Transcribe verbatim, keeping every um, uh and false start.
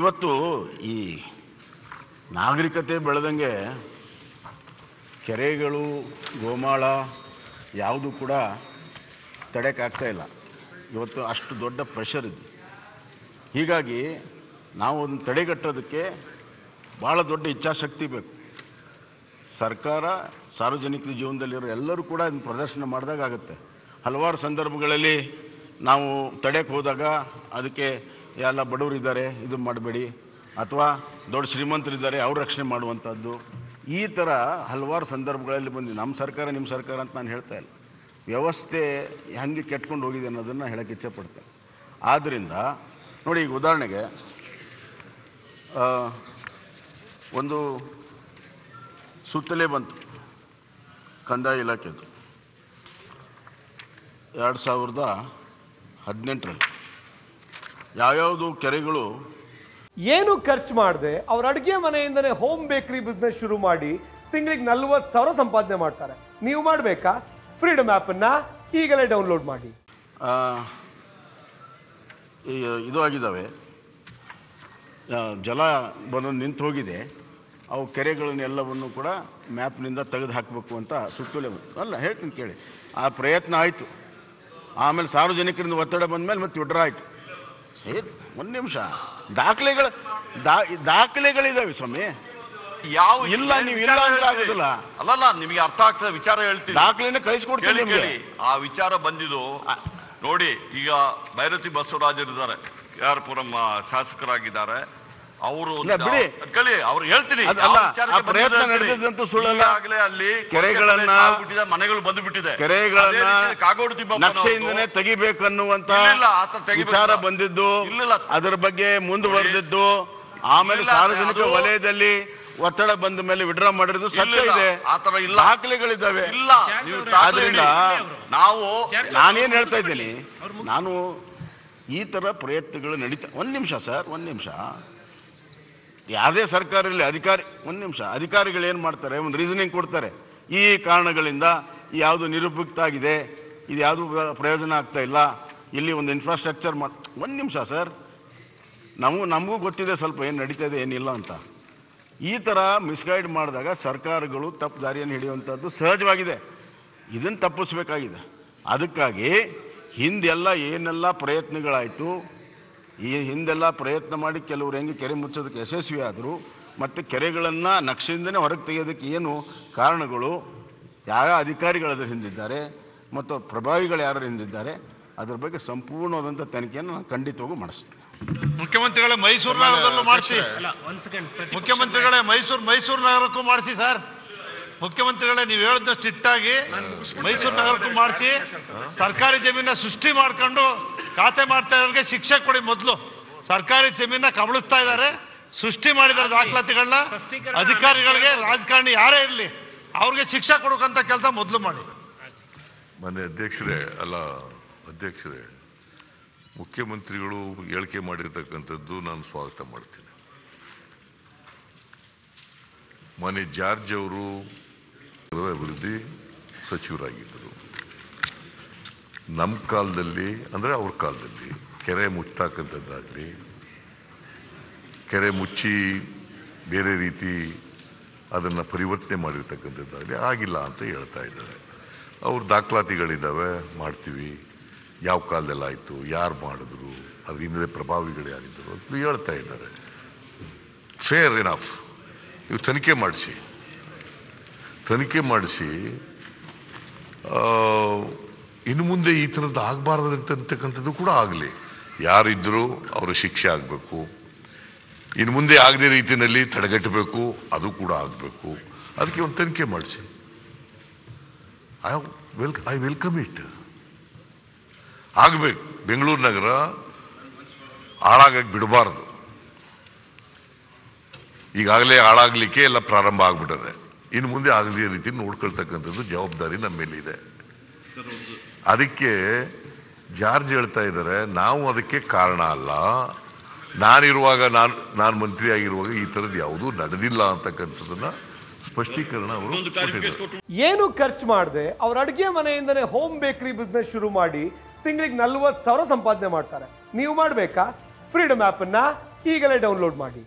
ಇವತ್ತು ಈ ನಾಗರಿಕತೆ ಬೆಳೆದಂಗೆ ಕೆರೆಗಳು ಗೋಮಾಳ ಯಾವುದು ಕೂಡ ತಡೆಕಾಗ್ತಾ ಇಲ್ಲ. ಇವತ್ತು ಅಷ್ಟು ದೊಡ್ಡ ಪ್ರೆಷರ್ ಇದೆ. ಹೀಗಾಗಿ ನಾವು ಅದನ್ನು ತಡೆಗಟ್ಟೋದಕ್ಕೆ ಭಾಳ ದೊಡ್ಡ ಇಚ್ಛಾಶಕ್ತಿ ಬೇಕು. ಸರ್ಕಾರ ಸಾರ್ವಜನಿಕರ ಜೀವನದಲ್ಲಿರೋ ಎಲ್ಲರೂ ಕೂಡ ಇದನ್ನು ಪ್ರದರ್ಶನ ಮಾಡಿದಾಗುತ್ತೆ. ಹಲವಾರು ಸಂದರ್ಭಗಳಲ್ಲಿ ನಾವು ತಡೆಯಕ್ಕೆ ಹೋದಾಗ ಅದಕ್ಕೆ ಎಲ್ಲ ಬಡವರಿದ್ದಾರೆ ಇದು ಮಾಡಬೇಡಿ, ಅಥವಾ ದೊಡ್ಡ ಶ್ರೀಮಂತರಿದ್ದಾರೆ ಅವ್ರ ರಕ್ಷಣೆ ಮಾಡುವಂಥದ್ದು, ಈ ಥರ ಹಲವಾರು ಸಂದರ್ಭಗಳಲ್ಲಿ ಬಂದು ನಮ್ಮ ಸರ್ಕಾರ ನಿಮ್ಮ ಸರ್ಕಾರ ಅಂತ ನಾನು ಹೇಳ್ತಾ ಇಲ್ಲ, ವ್ಯವಸ್ಥೆ ಹೆಂಗೆ ಕೆಟ್ಕೊಂಡು ಹೋಗಿದೆ ಅನ್ನೋದನ್ನು ಹೇಳೋಕ್ಕೆ ಇಚ್ಛೆಪಡ್ತೇನೆ. ಆದ್ದರಿಂದ ನೋಡಿ, ಈಗ ಉದಾಹರಣೆಗೆ ಒಂದು ಸುತ್ತಲೇ ಬಂತು ಕಂದಾಯ ಇಲಾಖೆದು ಎರಡು ಸಾವಿರದ ಹದಿನೆಂಟರಲ್ಲಿ ಯಾವ್ಯಾವುದು ಕೆರೆಗಳು ಏನು ಖರ್ಚು ಮಾಡಿದೆ ಅವ್ರ ಅಡುಗೆ ಮನೆಯಿಂದನೇ ಹೋಮ್ ಬೇಕರಿ ಬಿಸ್ನೆಸ್ ಶುರು ಮಾಡಿ ತಿಂಗಳಿಗೆ ನಲ್ವತ್ತು ಸಾವಿರ ಸಂಪಾದನೆ ಮಾಡ್ತಾರೆ. ನೀವು ಮಾಡಬೇಕಾ? ಫ್ರೀಡಮ್ ಆ್ಯಪನ್ನು ಈಗಲೇ ಡೌನ್ಲೋಡ್ ಮಾಡಿ. ಇದು ಆಗಿದ್ದಾವೆ, ಜಲ ಬಂದು ನಿಂತು ಹೋಗಿದೆ, ಅವು ಕೆರೆಗಳನ್ನೆಲ್ಲವನ್ನು ಕೂಡ ಮ್ಯಾಪ್ನಿಂದ ತೆಗೆದು ಹಾಕಬೇಕು ಅಂತ ಸುತ್ತೋಲೆ ಅಲ್ಲ ಹೇಳ್ತೀನಿ ಕೇಳಿ. ಆ ಪ್ರಯತ್ನ ಆಯಿತು, ಆಮೇಲೆ ಸಾರ್ವಜನಿಕರಿಂದ ಒತ್ತಡ ಬಂದಮೇಲೆ ಮತ್ತೆ ವಿಡ್ರಾ ಆಯಿತು. ಸರಿ, ಒಂದು ನಿಮಿಷ, ದಾಖಲೆಗಳು ದಾ ದಾಖಲೆಗಳಿದಾವೆ ಸ್ವಾಮಿ. ಯಾವ ಇಲ್ಲ ನೀವು ಇಲ್ಲ ಅಂದ್ರೆ ಆಗೋದಿಲ್ಲ. ಅಲ್ಲಲ್ಲ, ನಿಮಗೆ ಅರ್ಥ ಆಗ್ತದೆ ವಿಚಾರ ಹೇಳ್ತೀನಿ, ದಾಖಲೆನ ಕಳಿಸ್ಕೊಡ್ತೀನಿ ಹೇಳಿ. ಆ ವಿಚಾರ ಬಂದಿದ್ದು ನೋಡಿ, ಈಗ ಭೈರತಿ ಬಸವರಾಜರಿದ್ದಾರೆ, ಕೆ ಆರ್ ಪುರಂ ಶಾಸಕರಾಗಿದ್ದಾರೆ ಅವರು. ಕಳಿ ಅವ್ರು ಹೇಳ್ತೀನಿ, ಅಲ್ಲಿ ಕೆರೆಗಳನ್ನ ಮನೆಗಳು ಬಂದು ಬಿಟ್ಟಿದೆ, ಕೆರೆಗಳನ್ನ ಕಾಗೋಡು ತಿಮ್ಮಪ್ಪನೇ ತೆಗಿಬೇಕನ್ನುವಂತ ವಿಚಾರ ಬಂದಿದ್ದು, ಅದರ ಬಗ್ಗೆ ಮುಂದುವರೆದಿದ್ದು, ಆಮೇಲೆ ಸಾರ್ವಜನಿಕ ವಲಯದಲ್ಲಿ ಒತ್ತಡ ಬಂದ ಮೇಲೆ ವಿಡ್ರಾ ಮಾಡಿರೋದು ಸತ್ಯ ಇದೆ, ದಾಖಲೆಗಳಿದ್ದಾವೆ. ಆದ್ರಿಂದ ನಾವು ನಾನೇನ್ ಹೇಳ್ತಾ ಇದ್ದೀನಿ, ನಾನು ಈ ತರ ಪ್ರಯತ್ನಗಳು ನಡೀತಾ. ಒಂದ್ ನಿಮಿಷ ಸರ್, ಒಂದ್ ನಿಮಿಷ. ಯಾವುದೇ ಸರ್ಕಾರದಲ್ಲಿ ಅಧಿಕಾರಿ ಒಂದು ನಿಮಿಷ ಅಧಿಕಾರಿಗಳು ಏನು ಮಾಡ್ತಾರೆ, ಒಂದು ರೀಸನಿಂಗ್ ಕೊಡ್ತಾರೆ, ಈ ಕಾರಣಗಳಿಂದ ಯಾವುದು ನಿರುಪಯುಕ್ತ ಆಗಿದೆ, ಇದು ಯಾವುದು ಪ್ರಯೋಜನ ಆಗ್ತಾ ಇಲ್ಲ, ಇಲ್ಲಿ ಒಂದು ಇನ್ಫ್ರಾಸ್ಟ್ರಕ್ಚರ್ ಮಾಡಿ. ಒಂದು ನಿಮಿಷ ಸರ್, ನಮಗೂ ನಮಗೂ ಗೊತ್ತಿದೆ ಸ್ವಲ್ಪ ಏನು ನಡೀತಾ ಇದೆ ಏನಿಲ್ಲ ಅಂತ. ಈ ಥರ ಮಿಸ್ಗೈಡ್ ಮಾಡಿದಾಗ ಸರ್ಕಾರಗಳು ತಪ್ಪು ದಾರಿಯನ್ನು ಹಿಡಿಯುವಂಥದ್ದು ಸಹಜವಾಗಿದೆ. ಇದನ್ನು ತಪ್ಪಿಸ್ಬೇಕಾಗಿದೆ. ಅದಕ್ಕಾಗಿ ಹಿಂದೆಲ್ಲ ಏನೆಲ್ಲ ಪ್ರಯತ್ನಗಳಾಯಿತು, ಈ ಹಿಂದೆಲ್ಲ ಪ್ರಯತ್ನ ಮಾಡಿ ಕೆಲವರು ಹೆಂಗೆ ಕೆರೆ ಮುಚ್ಚೋದಕ್ಕೆ ಯಶಸ್ವಿ ಆದರು, ಮತ್ತು ಕೆರೆಗಳನ್ನು ನಕ್ಷೆಯಿಂದನೇ ಹೊರಗೆ ತೆಗೆಯೋದಕ್ಕೆ ಏನು ಕಾರಣಗಳು, ಯಾರ ಅಧಿಕಾರಿಗಳು ಅದರ ಹಿಂದಿದ್ದಾರೆ ಮತ್ತು ಪ್ರಭಾವಿಗಳು ಯಾರು ಹಿಂದಿದ್ದಾರೆ, ಅದರ ಬಗ್ಗೆ ಸಂಪೂರ್ಣವಾದಂಥ ತನಿಖೆಯನ್ನು ನಾನು ಖಂಡಿತವಾಗೂ ಮಾಡಿಸ್ತೇನೆ. ಮುಖ್ಯಮಂತ್ರಿಗಳೇ, ಮೈಸೂರು ನಗರದಲ್ಲೂ ಮಾಡಿಸಿ. ಮುಖ್ಯಮಂತ್ರಿಗಳೇ, ಮೈಸೂರು ಮೈಸೂರು ನಗರಕ್ಕೂ ಮಾಡಿಸಿ ಸರ್. ಮುಖ್ಯಮಂತ್ರಿಗಳೇ, ನೀವು ಹೇಳಿದ ಸ್ಟ್ರಿಕ್ಟಾಗಿ ಮೈಸೂರು ನಗರಕ್ಕೂ ಮಾಡಿಸಿ. ಸರ್ಕಾರಿ ಜಮೀನ ಸೃಷ್ಟಿ ಮಾಡ್ಕೊಂಡು ಖಾತೆ ಮಾಡ್ತಾ ಇರೋರಿಗೆ ಶಿಕ್ಷೆ ಕೊಡಿ ಮೊದಲು. ಸರ್ಕಾರಿ ಜಮೀನ ಕಬಳಿಸ್ತಾ ಇದ್ದಾರೆ, ಸೃಷ್ಟಿ ಮಾಡಿದ್ದಾರೆ ದಾಖಲಾತಿಗಳನ್ನ. ಅಧಿಕಾರಿಗಳಿಗೆ, ರಾಜಕಾರಣಿ ಯಾರೇ ಇರಲಿ ಅವ್ರಿಗೆ ಶಿಕ್ಷೆ ಕೊಡೋಕ್ಕಂಥ ಕೆಲಸ ಮೊದಲು ಮಾಡಿ. ಮಾನ್ಯ ಅಧ್ಯಕ್ಷರೇ, ಅಲ್ಲ ಅಧ್ಯಕ್ಷರೇ, ಮುಖ್ಯಮಂತ್ರಿಗಳು ಹೇಳಿಕೆ ಮಾಡಿರ್ತಕ್ಕಂಥದ್ದು ನಾನು ಸ್ವಾಗತ ಮಾಡ್ತೀನಿ. ಮಾನ್ಯ ಜಾರ್ಜ್ ಅವರು ಅಭಿವೃದ್ಧಿ ಸಚಿವರಾಗಿದ್ದರು. ನಮ್ಮ ಕಾಲದಲ್ಲಿ ಅಂದರೆ ಅವ್ರ ಕಾಲದಲ್ಲಿ ಕೆರೆ ಮುಚ್ತಕ್ಕಂಥದ್ದಾಗಲಿ, ಕೆರೆ ಮುಚ್ಚಿ ಬೇರೆ ರೀತಿ ಅದನ್ನು ಪರಿವರ್ತನೆ ಮಾಡಿರ್ತಕ್ಕಂಥದ್ದಾಗಲಿ ಆಗಿಲ್ಲ ಅಂತ ಹೇಳ್ತಾ ಇದ್ದಾರೆ. ಅವ್ರ ದಾಖಲಾತಿಗಳಿದ್ದಾವೆ, ಮಾಡ್ತೀವಿ, ಯಾವ ಕಾಲದಲ್ಲಿ ಆಯಿತು, ಯಾರು ಮಾಡಿದ್ರು, ಅದ್ರ ಹಿಂದೆ ಪ್ರಭಾವಿಗಳು ಯಾರಿದ್ದರು ಅಂತ ಹೇಳ್ತಾ ಇದ್ದಾರೆ. ಫೇರ್ ಎನಫ್, ನೀವು ತನಿಖೆ ಮಾಡಿಸಿ ತನಿಖೆ ಮಾಡಿಸಿ ಇನ್ನು ಮುಂದೆ ಈ ಥರದ್ದು ಆಗಬಾರ್ದು ಅಂತಕ್ಕಂಥದ್ದು ಕೂಡ ಆಗಲಿ. ಯಾರಿದ್ದರೂ ಅವರು ಶಿಕ್ಷೆ ಆಗಬೇಕು, ಇನ್ನು ಮುಂದೆ ಆಗದೆ ರೀತಿಯಲ್ಲಿ ತಡೆಗಟ್ಟಬೇಕು, ಅದು ಕೂಡ ಆಗಬೇಕು. ಅದಕ್ಕೆ ಒಂದು ತನಿಖೆ ಮಾಡಿಸಿ. I well I welcome it. ಆಗಬೇಕು, ಬೆಂಗಳೂರು ನಗರ ಹಾಳಾಗಕ್ಕೆ ಬಿಡಬಾರ್ದು. ಈಗಾಗಲೇ ಹಾಳಾಗಲಿಕ್ಕೆ ಎಲ್ಲ ಪ್ರಾರಂಭ ಆಗಿಬಿಟ್ಟಿದೆ. ಇನ್ನು ಮುಂದೆ ಆಗಲಿ ರೀತಿ ನೋಡ್ಕೊಳ್ತಕ್ಕಂಥದ್ದು ಜವಾಬ್ದಾರಿ ನಮ್ಮ ಮೇಲಿದೆ. ಅದಕ್ಕೆ ಜಾರ್ಜ್ ಹೇಳ್ತಾ ಇದ್ದಾರೆ ನಾವು ಅದಕ್ಕೆ ಕಾರಣ ಅಲ್ಲ, ನಾನಿರುವಾಗ ನಾನು ನಾನು ಮಂತ್ರಿ ಆಗಿರುವಾಗ ಈ ಥರದ್ದು ಯಾವುದೂ ನಡೆದಿಲ್ಲ ಅಂತಕ್ಕಂಥದ್ದನ್ನ ಸ್ಪಷ್ಟೀಕರಣ ಅವರು. ಏನು ಖರ್ಚು ಮಾಡಿದೆ ಅವ್ರ ಅಡುಗೆ ಮನೆಯಿಂದನೇ ಹೋಮ್ ಬೇಕರಿ ಬಿಸ್ನೆಸ್ ಶುರು ಮಾಡಿ ತಿಂಗಳಿಗೆ ನಲ್ವತ್ತು ಸಾವಿರ ಸಂಪಾದನೆ ಮಾಡ್ತಾರೆ. ನೀವು ಮಾಡಬೇಕಾ? ಫ್ರೀಡಮ್ ಆ್ಯಪನ್ನು ಈಗಲೇ ಡೌನ್ಲೋಡ್ ಮಾಡಿ.